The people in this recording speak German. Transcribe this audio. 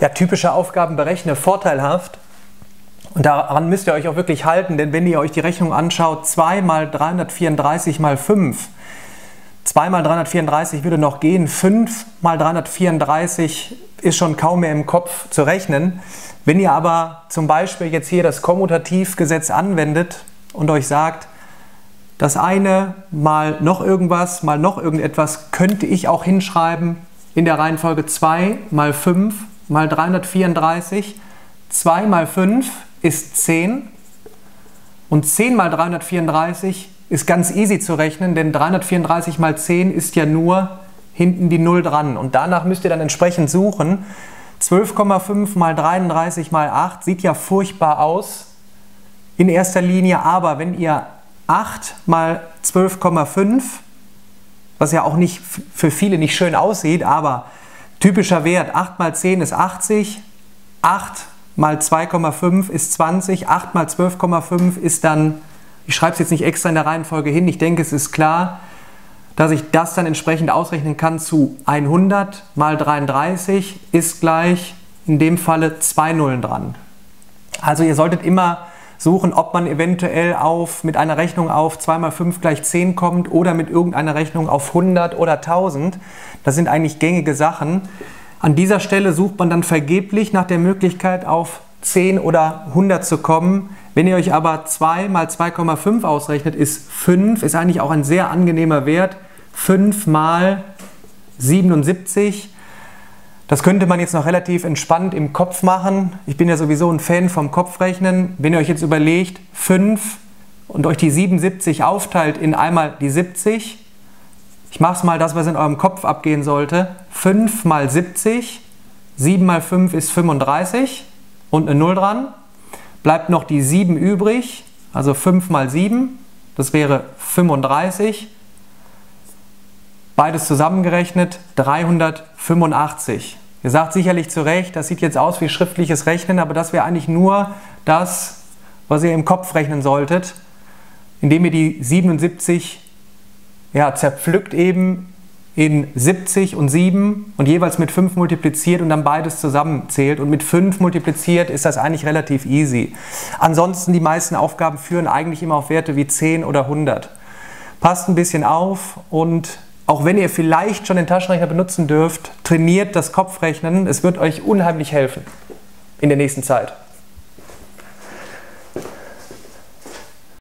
ja, typische Aufgaben berechne, vorteilhaft. Und daran müsst ihr euch auch wirklich halten, denn wenn ihr euch die Rechnung anschaut, 2 mal 334 mal 5, 2 mal 334 würde noch gehen, 5 mal 334 ist schon kaum mehr im Kopf zu rechnen. Wenn ihr aber zum Beispiel jetzt hier das Kommutativgesetz anwendet und euch sagt, das eine mal noch irgendwas, mal noch irgendetwas, könnte ich auch hinschreiben in der Reihenfolge 2 mal 5 mal 334. 2 mal 5 ist 10 und 10 mal 334 ist ganz easy zu rechnen, denn 334 mal 10 ist ja nur hinten die 0 dran. Und danach müsst ihr dann entsprechend suchen. 12,5 mal 33 mal 8 sieht ja furchtbar aus in erster Linie, aber wenn ihr 8 mal 12,5, was ja auch nicht für viele nicht schön aussieht, aber typischer Wert, 8 mal 10 ist 80, 8 mal 2,5 ist 20, 8 mal 12,5 ist dann, ich schreibe es jetzt nicht extra in der Reihenfolge hin, ich denke, es ist klar, dass ich das dann entsprechend ausrechnen kann zu 100 mal 33 ist gleich in dem Falle 2 Nullen dran. Also ihr solltet immer suchen, ob man eventuell mit einer Rechnung auf 2 mal 5 gleich 10 kommt oder mit irgendeiner Rechnung auf 100 oder 1000. Das sind eigentlich gängige Sachen. An dieser Stelle sucht man dann vergeblich nach der Möglichkeit, auf 10 oder 100 zu kommen. Wenn ihr euch aber 2 mal 2,5 ausrechnet, ist 5, ist eigentlich auch ein sehr angenehmer Wert. 5 mal 77. Das könnte man jetzt noch relativ entspannt im Kopf machen. Ich bin ja sowieso ein Fan vom Kopfrechnen. Wenn ihr euch jetzt überlegt, 5 und euch die 77 aufteilt in einmal die 70, ich mache es mal das, was in eurem Kopf abgehen sollte. 5 mal 70, 7 mal 5 ist 35 und eine 0 dran. Bleibt noch die 7 übrig, also 5 mal 7, das wäre 35. Beides zusammengerechnet 385. Ihr sagt sicherlich zu Recht, das sieht jetzt aus wie schriftliches Rechnen, aber das wäre eigentlich nur das, was ihr im Kopf rechnen solltet, indem ihr die 77 zerpflückt eben in 70 und 7 und jeweils mit 5 multipliziert und dann beides zusammenzählt. Und mit 5 multipliziert ist das eigentlich relativ easy. Ansonsten, die meisten Aufgaben führen eigentlich immer auf Werte wie 10 oder 100. Passt ein bisschen auf und auch wenn ihr vielleicht schon den Taschenrechner benutzen dürft, trainiert das Kopfrechnen. Es wird euch unheimlich helfen in der nächsten Zeit.